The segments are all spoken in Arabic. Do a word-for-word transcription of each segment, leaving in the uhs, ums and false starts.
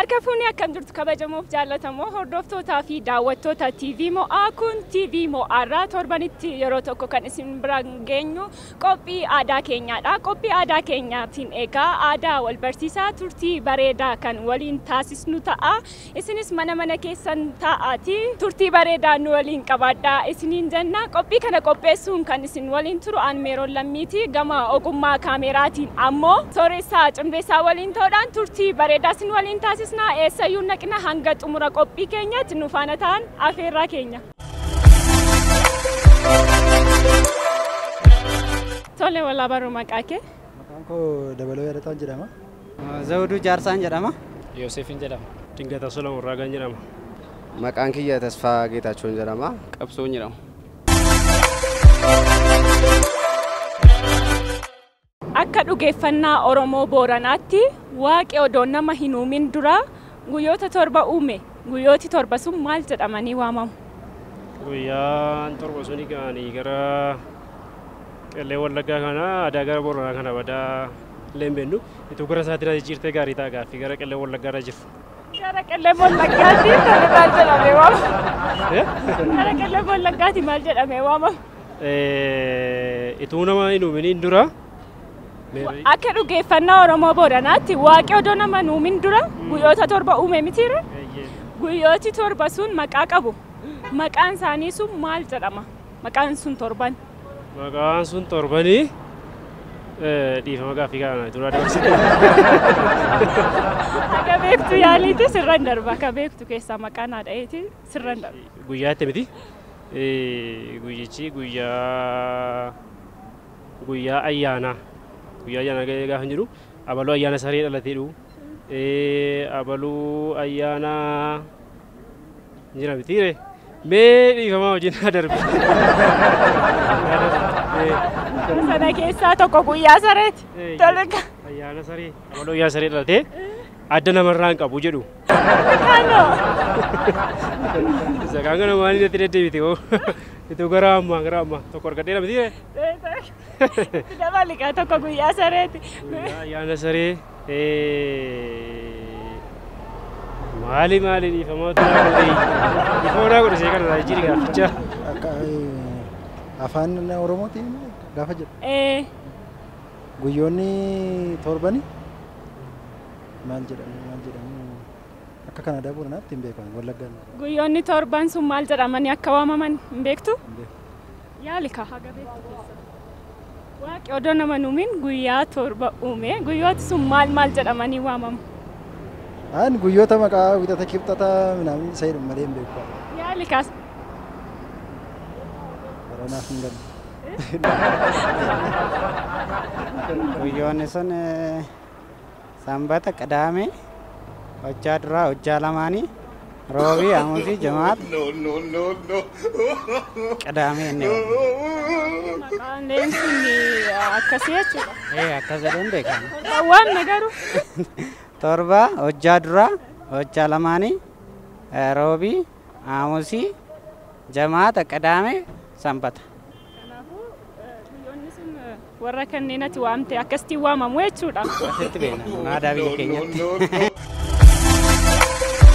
harkafuunia kan durtu kabajamuuf jaalatamoo hordoftootaa fi daawwattoota T V Mo'aa kun T V Mo'aarraa torbanitti yeroo tokko kan isin biraan geenyu qophii aadaa keenyaadha. Qophii aadaa keenyaatiin eegaa aadaa wal barsiisaa turtii bareedaa kan waliin taasisnu ta'a. Isinis mana mana keessan taa'atii turtii bareedaa nu waliin qabaadha. Isiniin jenna qophii kana qopheessuun kan isin waliin turu Anmeeroon Lammiitii gama ogummaa kaameraatiin ammoo sooressaa cimdeessaa waliin ta'uudhaan turtii bareedaa isin waliin taasisnu. سنا إسأيون نكنا هنقط أمورا كوبي كينيا تنوفانتان أفيرا كينيا. تولي ولا برومك أكيد. مكانكوا دبلو يا رتان جرما. زودو جارسان جرما. يوسفين جرما. تينكتا سلام وراجن جرما. مكانك يا تسفا جيتا شون جرما. كابسون جرما. akka dhugeeffannaa Oromoo Booranaatti waaqee odoo nama hin uumin dura guyyoota torba uume guyyooti torba sun maal jedhamanii waamamu? Guyyaan torba sun gaanii gara Qellee Wallaggaa kana aadaa gara Booranaa kana badaa illeen beennu itoo gara saatira jirtee gaarii ta'aa gaaffii gara Qellee Wallaggaarra jirtu. Gara Qellee Wallaggaatti maal jedhamee waamamu? Gara Qellee Wallaggaatti maal jedhamee waamamu? Itoo nama hin uumin dura akka dhugeeffannaa Oromoo Booranaatti waaqee odoo nama hin uumin dura guyyoota torba uume mitiirra guyyooti torba sun maqaa qabu. Maqaan isaanii sun maal jedhama? Maqaan sun torban. Maqaan sun torbanii dhiifama gaaffii gaafnaa dura dabarsite. Akka beektu yaaliiti sirraan darba. Akka beektu keessaa maqaan haadhaeeti sirraan darba. Guyyaatti miti guyyichi guyyaa guyyaa ayyaanaa. Guyyaa ayyaana gaafa jiru abaluu ayyaana saree dhalateedhu abaluu ayyaana jira mitiire mee dhiifamaa wajjin darbe. Sana keessaa tokko guyyaa sareeti. Tolga. Ayyaana saree abaluu ayyaana saree dhalatee adda namarraan qabu jedhu. Kano. Isa kan kana waan itti deddeebite oo itu garamma garamma tokko argadheera mitiire. Sudah balik atau kau gua saret? Ya, ya saret. Mali mali ni, semua tu nak beli. Ibu nak beli sekarang dah jadi kerja. Afan orang mati, dah fajr. Eh, guyoni thorbani, manjir, manjir. Akka kan ada bukan? Timbekan, walagan. Guyoni thorban sumal jaraman ya kawaman bek tu? Ya, lika. waaqee odoo nama hin uumin guyyaa torba uume guyyooti sun maal maal jedhamanii waamamu? Aan guyyoota maqaa wixata kibxata minaamin isa jedhu malee hin beeku. Yaali kaas. Boronaaf hin galu. Guyyoonni sun sanbata qadaame hojjaa duraa hojjaa lamaanii roobii hamuusii jamaat qadaamee inni torba hojjaa duraa hojjaa lamaanii roobii hamuusii jamaata qadaamee sanbata. Warra kanneen ati waamte akkasitti waamamu jechuudha. Asitti beena aadaa biyya keenyatti.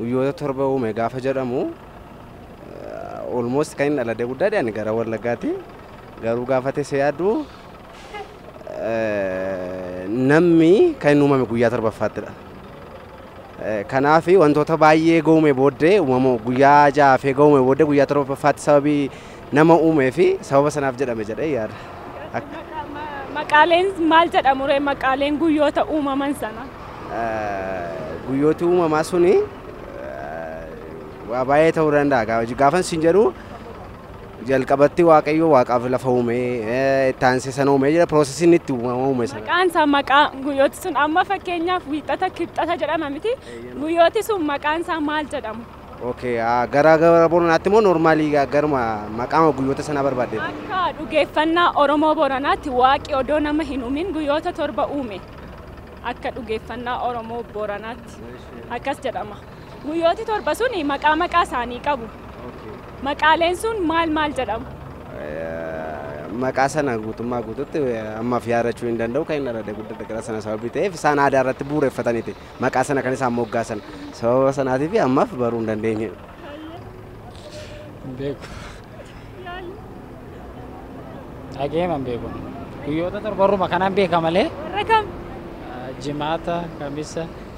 guyyoota torba uume gaafa jedhamu. Almost kain ala deguda dia negara warlagati, garu gafate seadu, nami kain umma meguya terbafatra. Kanafi wanto tabai ego mebode, umma meguya aja fego mebode guya terbafat sabi nama umefi sabas nafjat amejade yar. Makalens maljat amure makalen guyota umma mansana. Guyoti umma masuni. Abaya itu orang dah, kalau jika fan sinjaru, jalqabatti waaqayyo waaqaaf lafa uume taansisa uume jira processing itti uume sana maqaan sa maqaan guyyooti sun amma fakkeenyaaf wiixata kibxata jedhama miti guyyooti sun maqaan sa maal jedhamu okay a gara gara boranaatti mo normally garma maqaan guyyoota sana barbaade akka dhugeeffanna oromoo boranaatti waaqi odoo nama hin uumin guyyoota torba uume akka dhugeeffanna oromoo boranaatti akkas jedhama guyyooti torba sun maqaa maqaa saanii qabu مقالين سون مال مال جدام. مقاسنا غوتو ما غوتو أما في عارضو إن دندو كاين على ده غوتو تكراسنا سوابي تيف سانا ده رات بورة فتاني تي مقاسنا كني سامو غاسن سو سانا تي في أما في بارون دنديني. بيكو. أكيد ما بيكو. كيوتا تر بارو مكانه بيكا ماله. ركام. جماعة كميسة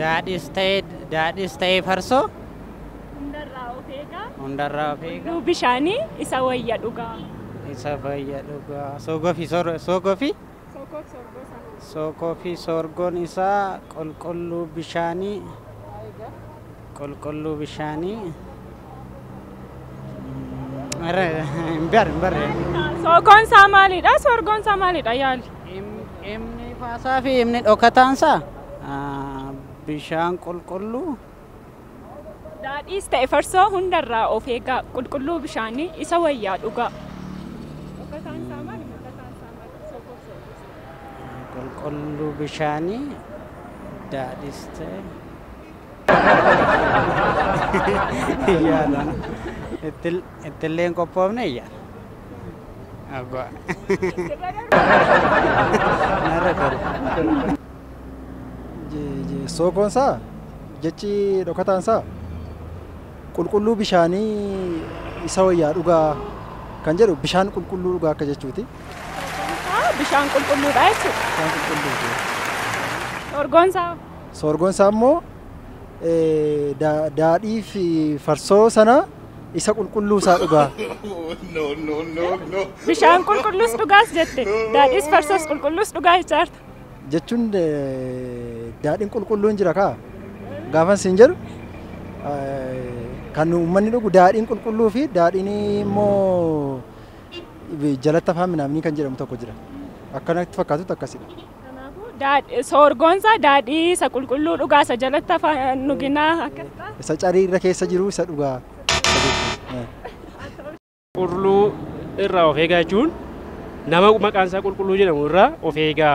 dad is the dad is the effortso hundarra ofega hundarra ofega bishani isawaya duga Isabaya duga sogofi sor sogofi sokok sorgo sogofi sorgon isa kolkollu bishani kolkollu bishani ara imbar imbar sokon samali da sorgon samali da yali emni fasafi emni dokatansa bishan kolkollu that is the effort so hundarra ofega kolkollu bishani isawaya duga كل بشاني دادست يا لا اتل اتلين كوبنا يا أبا جي جي سوكون سا جتشي ركتان سا كل كل بشاني يسوي يا رجع كان جرو بشان كل كل رجع كجتشوتي بشان كل كل رايت سورغونسا سورغونسا مو دادي في فرسو سنة إسا كل كل سا أجا بشان كل كل سدوجاس جت دادي فرسوس كل كل سدوجاس جت جتون دادين كل كل نجراكا غافن سينجر كانوا منيلو دادين كل كل في داديني مو جلتها فهمنا مني كان جرم تاكوجرا أكنت فكاتو تكسير. داد سورغونسا دادي سكول كلو رجع سجلتها فنوجينا. سأجري ركيس سجرو سرقة. كلو إراو فيجا جون. نما مكان سكول كلو جنا مرة وفيجا.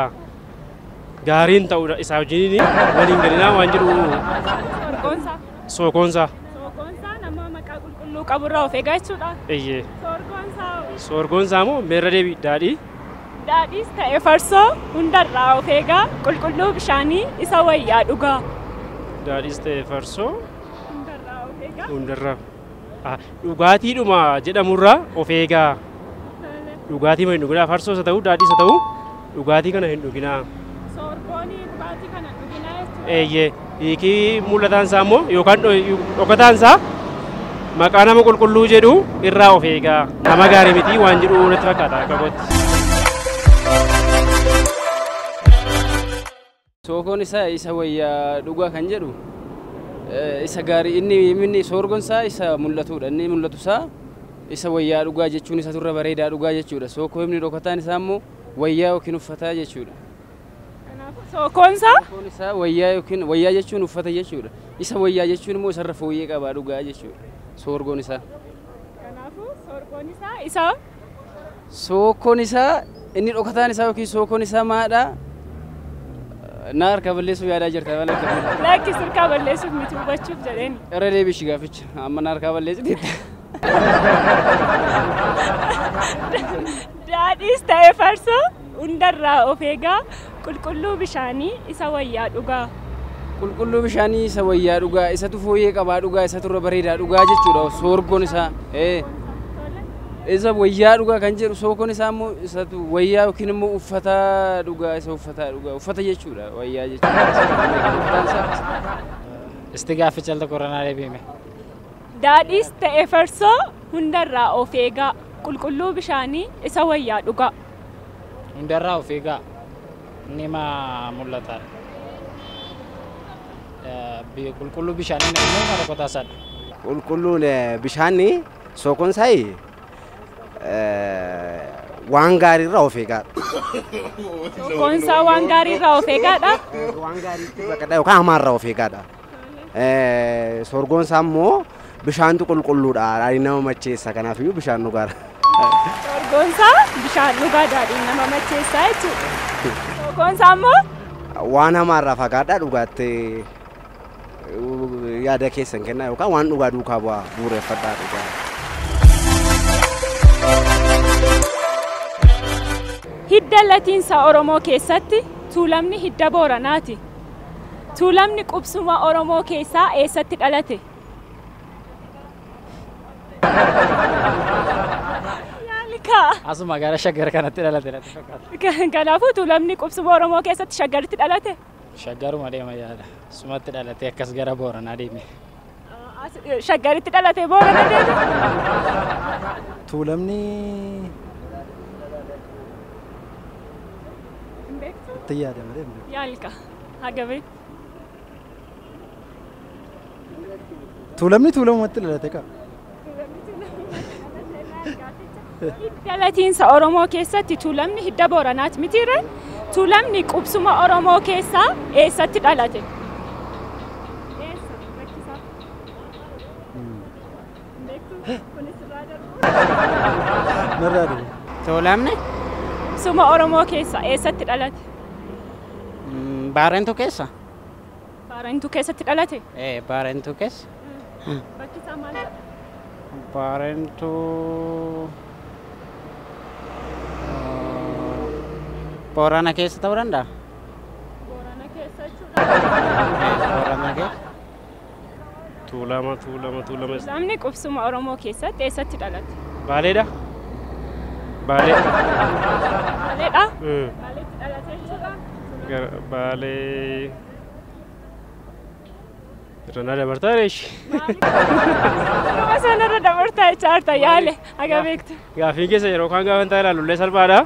قارين تاو إساوجيني. ولينجرينا وانجرو. سورغونسا. سورغونسا. سورغونسا نما مكان كلو كابورا وفيجا جونا. إيه. سورغونسا مو ميردي دادي. دادي استأفرسو هندر راوفيجا كل كلو بشاني إسوي يادوجا. دادي استأفرسو هندر راوفيجا. هندر را. آه لغاتي دوما جدا مرة أوفيجا. لغاتي ما ينقلها فرسو ستاو دادي ستاو لغاتي كنا هندوكينا. سورغوني لغاتي كنا هندوكينا. إيه يكى مولدان سامو يوكان يوكان سا. مكانا ما كل كلو جدو إراوفيجا. نما غاريمتي وانجرو نتفكاتا كبوت. سوكون إسا إسا ويا دوغا كنجرو إسا غاري إني مني سورغون سا إسا ملتور إني ملتو سا إسا ويا دوغا جتشوني ساتورة بريدة دوغا جتشورة سوكو مني دوكتاني سامو ويا وكينو فتا جتشورة سوكون سا سوكون إسا ويا وكين ويا جتشونو فتا جتشورة إسا ويا جتشوني مو سرفو يكا بادوغا جتشورة سورغون إسا كنافو سورغون إسا إسا سوكون إسا إني دوكتاني ساوكي سوكون إسا مادا نار كابليس ويا راجر كابليس لا كسر كابليس ومتوبة شوف جرين أرادي بيشجع فيش أما نار كابليس ديت دادي استأفرسو وندر راوفيجا كل كلو بشاني إسويا دوجا كل كلو بشاني إسويا دوجا إساتو فويه كبار دوجا إساتو ربري دوجا جت شورا سوربون إسا إيه إذا ويا رجع كنجر سوكني سامو سات ويا وكنمو فتاة رجع سو فتاة رجع فتاة يشورا ويا يشورا. استجافة جلدا كورونا ربيمه. داريس تأفرسو هندرا أوفيجا كل كلو بشاني إسا ويا رجع. هندرا أوفيجا نما ملتار. بكل كلو بشاني نما ركوتا سات. كل كلو بشاني سوكن ساي. وانغاري رافيكا. كونسا وانغاري رافيكا دا؟ وانغاري كذا وكامار رافيكا دا. سورغون سامو بشان تقول كلو دا. أرينا ما تشي سكنا فيو بشان نوكار. سورغون سا بشان نوكار دا. أرينا ما تشي سايت. سورغون سامو. وانا ما رافيكا دا نوكات. يا ده كيسن كنا وكا وان نوكار نوكا بوا بورة فتا نوكار. هيدا اللاتين سأرمو كيساتي تولمني هيدا بوراناتي تولمني كوبسوما أرمو كيسا إيساتي الألاتي يالكا أسمع كذا شجر كانت الألاتي كنا فو تولمني كوبسوما أرمو كيسات شجرت الألاتي شجروا ما ديما يالا سمعت الألاتي كسجرة بورانادي مي شجرت الألاتي بورانادي تولمني تيادة مريم يالكا هاجبي تولمني تولم ما تلا تكا ثلاثين سا أرمو كيسة تولمني هدا بورانات متيرة تولمني كوبسوما أرمو كيسة إيسة تلاتة مرادي تولمني سوما أرمو كيسة إيسة تلاتة بارن تو كيسا؟ بارن تو كيسا تلالتي؟ إيه بارن تو كيس؟ بكيسا مالك؟ بارن تو بورانا كيسا توراندا؟ بورانا كيسا شورا؟ بورانا كيس؟ تولما تولما تولما زامني كوبسوم أرمو كيسا تيسا تلالتي؟ باليدا؟ باليدا؟ باليدا؟ باليدا تلالتي شورا؟ بالي رنا دبرتاش ما سنا رنا دبرتاش أرتا ياله أجا بيكت يا في كيس يروكان كمان تايلا لولي سربارا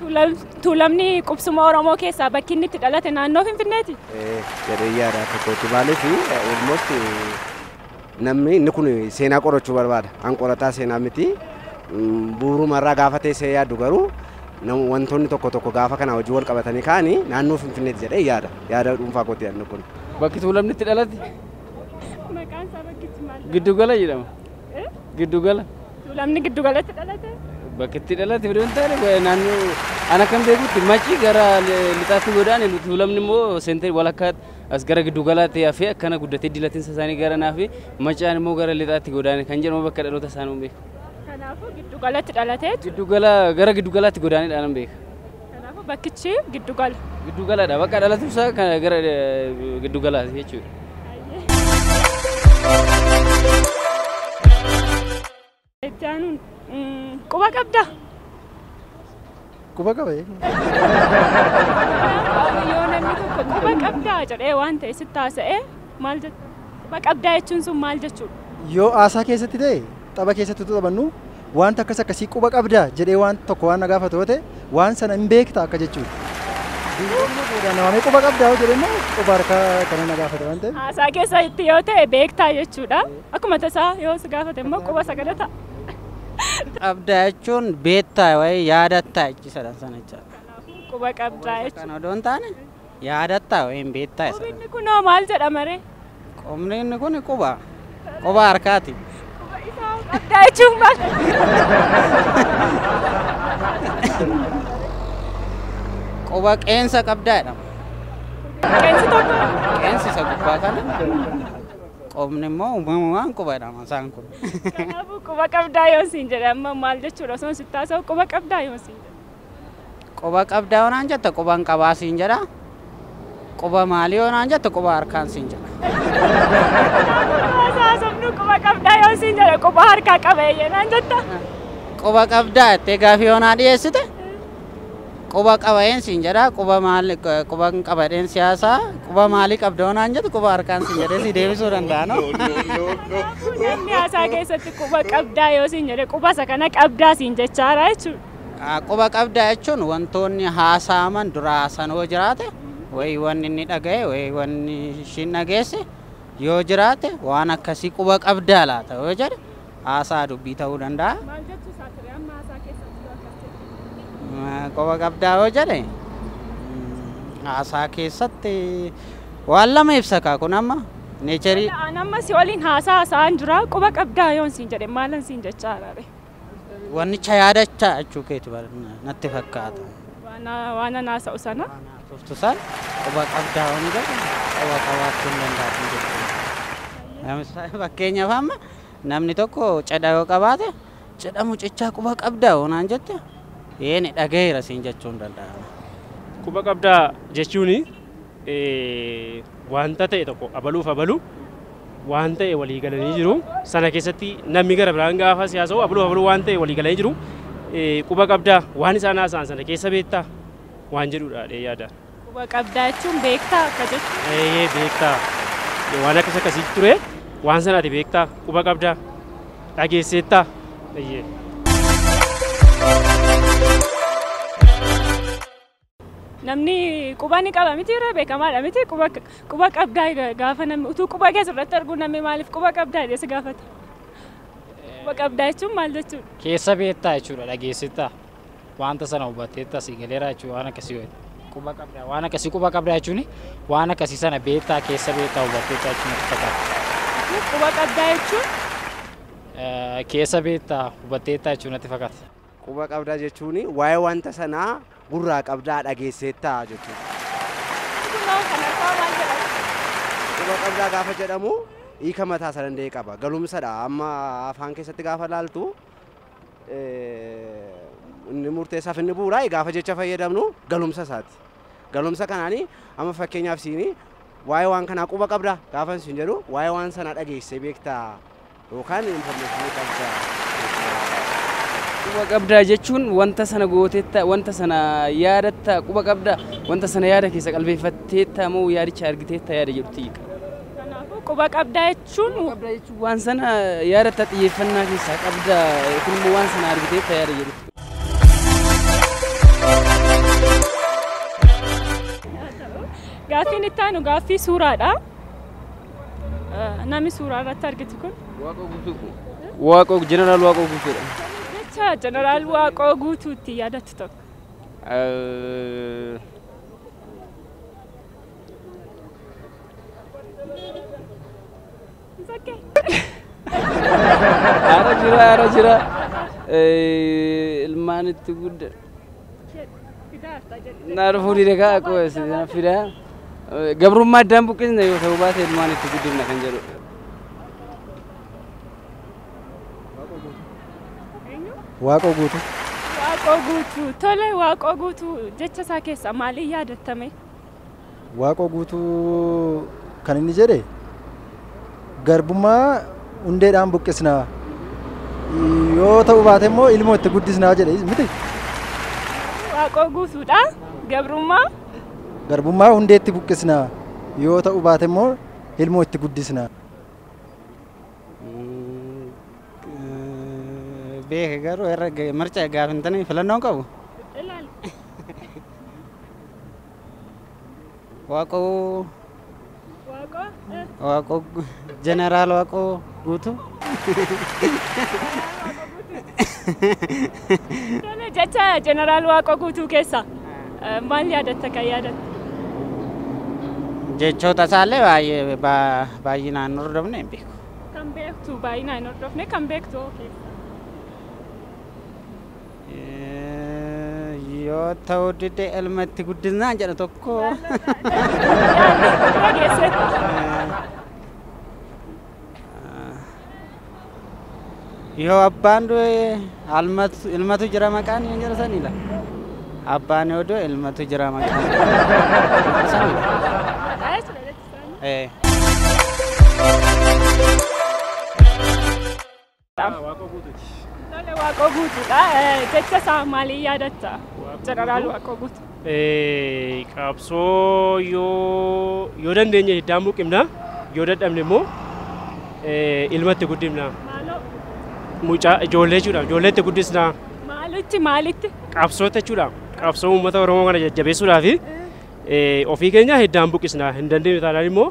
تولم تولمني قبسم ورمو كيسا بكنت دلتي نانو في فنتي ايه يا راتكو تبالي في اولموست نمي نكون سينا قرچو برباد ان قرتا سينا متي بورو مرا غافتي سيا دغرو نو وانتوني توكو توكو غافا كان وجول قبتني كاني نانو في فنيت زد يادا يادا دونفا كوتي انكون باكي تولم نت دلاتي مكان سابكي تمال غدوغلا يدم غدوغلا تولم ني غدوغلا تدلاتي باكي تدلاتي بدون تاني نانو انا كم بيبو تماشي غرا لتاسو غدان تولم ني مو سنتري ولكات اسغرا غدوغلا تي افي كان غدتي دلاتين سساني غرا نافي مچان مو غرا لتاتي غدان كانجر مو بكدلو تسانو بي جدو قلة تدلته جدو قلة غرق جدو قلة تقولاني أنا بيك أنا أبغى بكتشي جدو قلة جدو قلة ده بقى دلته مسا كان غرق جدو قلة هي شو تانون كوبا كبدا كوبا كبدا يونا ميتو كوبا كبدا جد إيه وانت ستة سأ مال جد بقى كبدا يجون سو مال جد شو يو آسا كيسة تدي تابا كيسة تدو تبنو وان تكسر كسيك وبك أبدا جري وان تكوان نجافة توته وان سننبيك تاكا جتشو. أنا وامي كوبك أبدا وجري ما كوبارك كمان نجافة توانته. أساكي سايتيوته بيك تاي جتشو دا. أكو متسا يوس نجافة تما كوبا سكرة تا. أبدا جون بيت تاي وعي يادات تاي كيسا سنتشا. كوبك أبدا. كانوا دون تاني يادات تاي وين بيت تاي. كومين نكون نورمال جدا مري. كومين نكون كوبا كوباركاتي. أبدا جون ما. قوبك انسا قبدانا انسا انسا سقباتنا قومنا مو مو قوبنا ما سانكو قوبك قبدايو سينجر اما مالج تشروسون ستاسو قوبك قبدايو سينجر قوبك قبداون انجا تقوبان قبا سينجر قوبا ماليون انجا تقوبار كان سينجر ساسمنو قوبك قبدايو سينجر قوبار كا قبايين انجا قوبا قبدا تيغافيونا ديسته قوبا قباين سينجرا قوبا مالك قوبا قبادين سياسا قوبا مالك قبدونا انجت قوبا اركان سينجرا سي ديفسو رندانو نياسا كيسات قوبا قبدا يو سينجرا قوبا سكن قبدا سينجچاراچو قوبا قبدا يچون وانتوني حاسامن دراسن وجراته وي ونني دغاي وي ونني شينغيس يو جراته وانا كسي قوبا قبدا لاته وجر حاسا دبي تاو دندا قوبا قبدا وجلي عساكي ستي والله ما يفسكا كنما نيتشري انا ما سيولين هاسا ساندرا قوبا قبدا يون سينجري مالن سينجچاراري وني چيادچاچو كيتبال نتفكات وانا وانا ناس اوسنا توفتسال قوبا قبدا وني قوبا قوات كنندا نعم صاحب كينيا فاما نامني توكو چدايو قباته چدمو چچا قوبا قبدا ونا انجت ين دغاي راسين جچون دلدا كوبا قبدا جچوني ا وانتته تكو ابلو فبلو وانته ولي گلني جرو سنه كيستي نمي گرا برانغا فاسياسو ابلو ابلو وانته ولي گلني جرو كوبا قبدا واني سانا سان سنه كيسبيتا وانجرو دال يادا كوبا قبدا چون بيكتا كجت اي بيكتا وانا كسكسي تري وان سنه دي بيكتا كوبا قبدا دغاي سيتا اي نمني كوباني كلامتي ربي كمال أمتي كوبا كوبا كابداي قافنا وتو كوبا جالس رتر قلنا مالف كوبا كابداي جالس قافته كوبا كابداي شو مالده شو كيسا بيتا شو لا جيستا وانت سنا وبتيتا سيجليرا شو أنا كسيوه كوبا كابداي وأنا كسي كوبا كابداي شو ني وأنا كسي سنا بيتا كيسا بيتا وبتيتا شو متفقة كوبا كابداي شو كيسا بيتا وبتيتا شو متفقة كوبا كابداي شو ني واي وانت سنا غرا قبدا دغيسيتا جوكي كوبا قبدا غافا جدمو اي كمتا سرن دي قبا غلوم سدا اما افان كيست غافا لالتو ان مورتي سافن بوراي غافا جچا فيدمنو غلوم سسات غلوم سكاناني اما فكينيا فسيني واي وان كانا كوبا قبدا غافن سنجرو واي وان سنا دغيسي بيكتا وكان انفورميشن قبدا كوبا قبدا جتون وانت سنة قوتيتا وانت سنة يارتا كوبا قبدا وانت سنة يارك يسق قلبي فتيتا مو ياري شارقتيتا ياري جبتيك كوبا قبدا جتون وان سنة يارتا تيفنا يسق قبدا كل مو وان سنة يارقتيتا ياري جبتيك قافي نتانو قافي سورة دا نامي سورة دا تارقتكم واقو قوتوكم واقو جنرال واقو قوتوكم جنرال واقو غوتوتي يادتتك ا زكي ارا جرا ارا جرا المانت غد نارفوري ركا كويس نافيرا غبرو ما دمبكين نيو ثوبات المانت غد نكنجلو واقو غوتو واقو غوتو تولي واقو غوتو جچا ساكيسا مالي يادتمي واقو غوتو كانني جيري غربما وندي دان بوكسنا يو تو باتمو علمو تغدسنا جيري متي واقو غوتو دا غبرما غربما وندي تبوكسنا يو تو باتمو علمو تغدسنا بيه غارو هرج مرجع قافن تاني فلانو كابو واكو واكو واكو جنرال واكو غوتو انا جتا جنرال واكو غوتو كيسا مال يادت كيادت جيتشوتا سالي باي باي نانور دبني بيكو كم باك تو باي نانور دبني كم باك تو اوكي Yeah. يا توديت الماتي قدنا جانا توكو. يا أبان دو المات الماتو جرا مكان ينجر سنيلا. أبان يودو الماتو جرا مكان. إيه. كابسو يو يودن ديني دامو كمنا يودن أمني مو إلمات تقدمنا موجا جولة جورا جولة تقدسنا مالك مالك كابسو تجورا كابسو متى ورونا جبسو رافي أوفي كنيا هدامو كيسنا هندن ديني تالي مو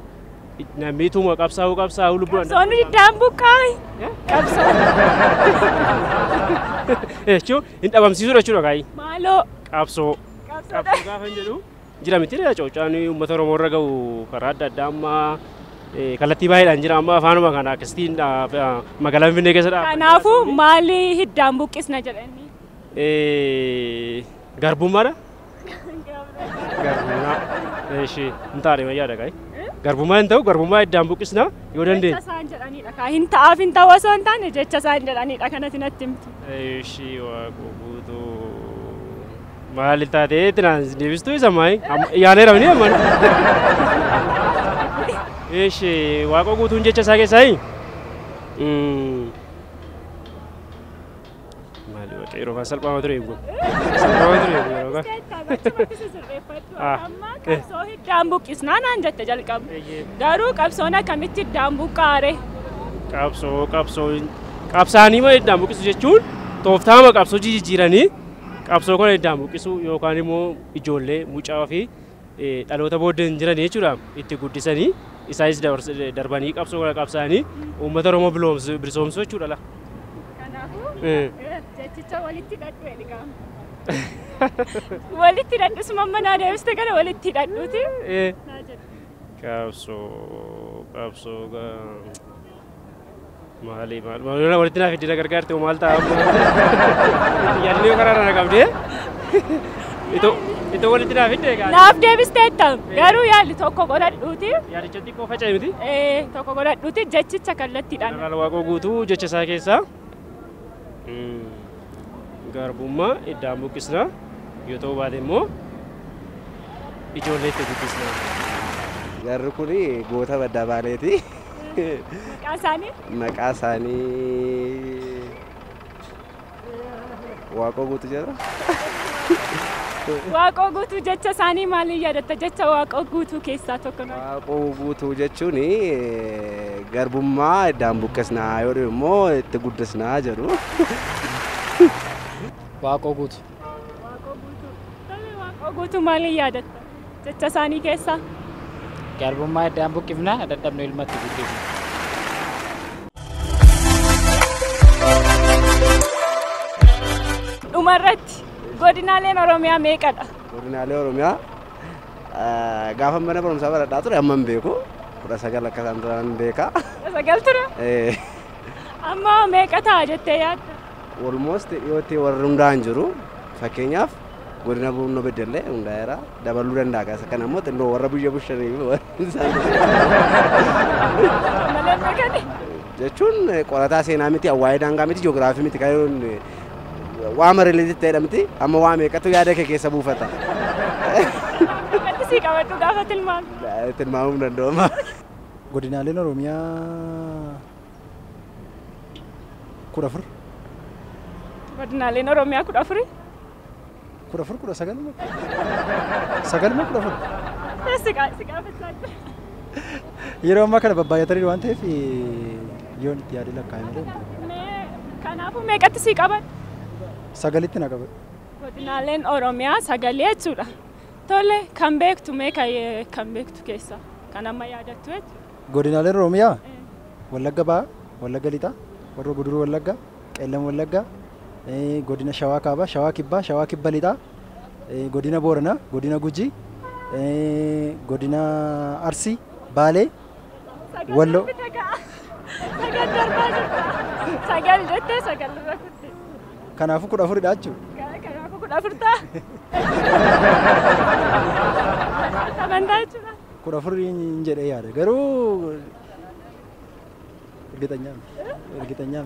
نامي توما كابسو كابسو لبنا كابسوني دامو كاي كابسو إيه شو إنت أبغى مسيرة شو رجعي مالو كابسو كابسو كافن جلو جرا متيرة شو كانوا مثلا مورا كوا كرادا داما كلاتي باي لانجرا ما فانوا كنا كستين ما كلام فيني كسرة أنا فو مالي هدامو كيس نجارني إيه غربو مارا غربو إيه شيء نتاري ما يارا كاي غربو ما إنتو غربو ما هدامو كيسنا يودندي أنت عارف أنت واسون تاني جت سانجراني أكنا تنتمت إيش يواجهوتو ما لتا ده ترانس ديفستوي سماي يعني رامني أمان إيش واقعو تونج جت ساكي ساي ما لو تيرو فصل باو تريبو باو تريبو يروكا آه كابسوه دامبو كيسنا نانجت تجال كاب دارو كابسونا كميت دامبو كاره كابسو كابسو كابساني ما دامبو كيسو جتون توفتها ما كابسو جي جيراني كابسو كون دامبو كيسو يوكاني مو يجولة مجاوفي تلو تبود جيراني شورام يتقطع سني إسايز دار درباني كابسو كون كابساني ومتى روما بلومز برسوم سو شورا لا كناهو تجتشا والدتي داتويني كام والدتي داتو سماما نادي أستكان والدتي داتو تي كابسو كابسو كام مالي مال مالنا ورتنا في دينا كركار تو مال تا يعني ليه كرانا كابدي؟ إتو إتو ورتنا في ده كار. ناف ديفيس تام. كارو يا لتوكو غورات دوتي. يا لتشتى كوفة جاي بدي. إيه توكو غورات دوتي جتشي تكالة تيران. أنا لو أكو غوتو جتشي ساكيسا. غربوما إدامو كيسنا يتو بادمو إجولة تبي كيسنا. غركوني غوثا بدا باليتي. مكاساني مكاساني واقو غوتو جرا واقو غوتو جتشا ساني مالي يادتا جتشا واقو غوتو كيسا توكنا واقو غوتو جتشوني غربوما دامبو كسنا يوري مو تغدسنا جرو واقو غوتو واقو غوتو تالي واقو غوتو مالي يادتا جتشا ساني كيسا غربوما دامبو كيفنا دتبنو المات غوتو مرت غودينالي أوروميا ميكادا غودينالي أوروميا غافم بنا برم سافر داتور أمم بيكو برا سجل كذان تران بيكا سجل ترا أما ميكادا أجت ياد almost يوتي ورم دانجرو فكينياف غودينا بوم نبدلة وندايرا دبلورن داكا سكان أموت إنه وربي جبوشري جتون كورتا سينامتي أوايد أنغامتي جغرافي متي كايون وامر اللي جت ترمتي أما وامي كتو يادك كيس أبو فتح. كتسي كمان تقع في الماء. لا الماء من الدوما. قدينا لنا روميا كرافر. قدينا لنا روميا كرافري. كرافر كرا سكان ما. سكان ما كرافر. سكان سكان بتساعد. يروم ما كنا ببايع تري وانته في يون تياري لا كاميرا. كان أبو مي كتسي كمان. سجلتنا قبل. قلنا لين أوروميا سجلت صورة. تقولي come back to make a come back to كيسا. كنا ما يعدت ويت. قلنا لين أوروميا. ولا جبا ولا جليتا ورو بدرو ولا جا إلهم ولا جا. قلنا شوا كابا شوا كيبا شوا كيبا ليتا. قلنا بورنا قلنا غوجي. قلنا أرسي بالي. ولا. سجل درباجة. سجل جت سجل ركوت. كان أفكر أفرد أجو. كنا فرتا تمندا يجنا كنا فرين ينجر أي هذا كرو رجتنيام رجتنيام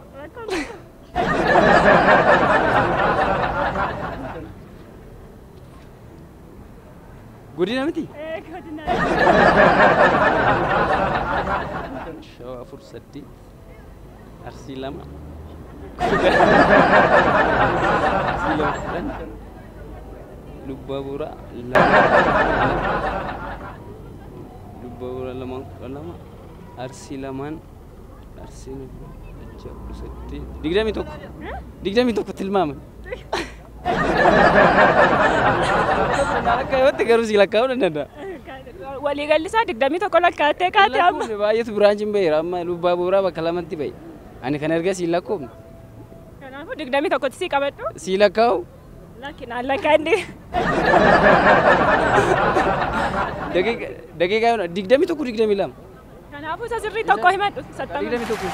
غودينا متي؟ إيه غودينا. شو فرصتي؟ أرسي لما. سلوفن. لبابورا لما. لبابورا لما لما. أرسي لما. أرسي لما. شو فرصتي؟ دقيقة ميتوك. دقيقة ميتوك بتلمام. كيف تكرسي لك أولاً هذا؟ ولي قال لي صادق دمي تقول لك كاتي كاتي أما. بايت براجم بير أما لو بابورا بكلامن تبي. أنا كان أرجع سيلكم. أنا فدك دمي تقول سيك أبى تو. سيلكاو. لكن الله كاندي. دقيق دقيق أنا دق دمي تقول دق دمي لام. أنا أبو سازري تقول هم ستام. دق دمي تقول.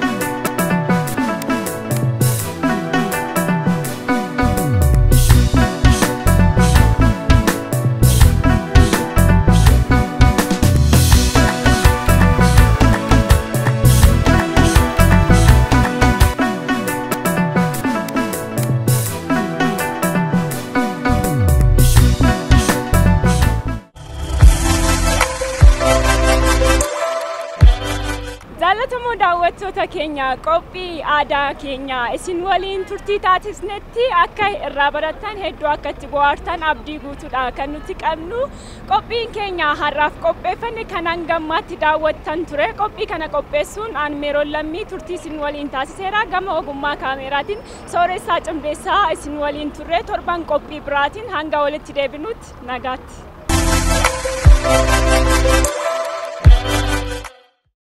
كينيا كوبي آدا كينيا إسنوالين ترتي تاتس نتي أكاي الرابرتان هدوا كتبوارتان أبدي غوتودا كنوتيك أمنو كوبي كينيا هرف كوبي فني كنانجم ما تداوت تنتره كوبي كنا كوبي سون أن ميرولمي ترتي إسنوالين تاسيرا جم هجوما كاميراتين صورة ساتم بسا إسنوالين تره تربان كوبي براتين هنگاولت تربينوت نجات